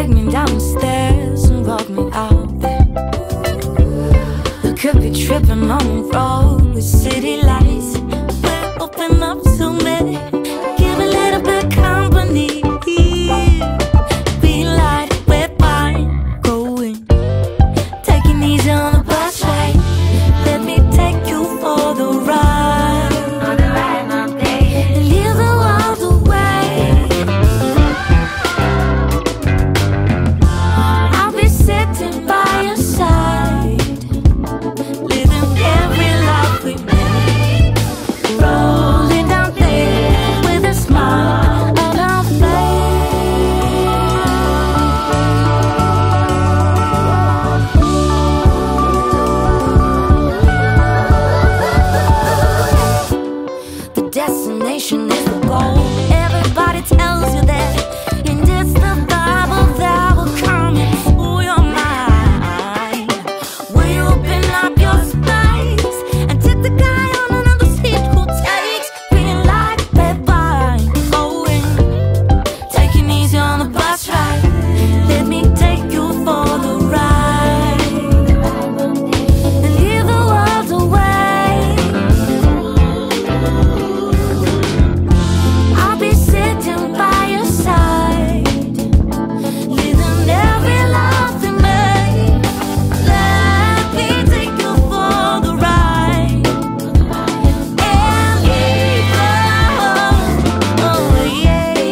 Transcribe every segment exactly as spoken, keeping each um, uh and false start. Take me down the stairs and walk me out there. I could be tripping on the road with city lights. We're open up to me. Give a little bit of company. We light, we're fine, going. Taking easy on the bus ride. Let me take you for the ride. On the ride, my baby. And leave the world away. I'll be sitting by your side, living every life we made. Rolling down there with a smile on our face. The destination is the goal. Everybody tells you that. And it's the Bible that will come into your mind. We open up your space and take the guy on another seat who takes green light, red light, going. Taking easy on the bus ride. Let me take you for the ride. And leave the world away. I'll be sitting by your side, living every life we made. Let me take you for the ride and leave the oh yeah. I'll be sitting by your side,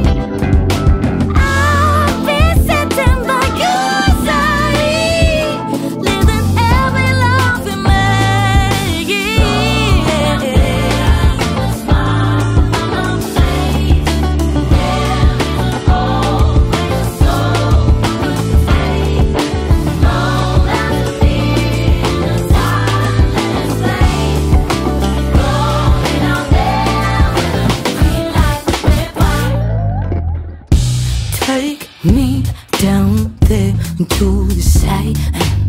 living every life we made. Take me down there to the side.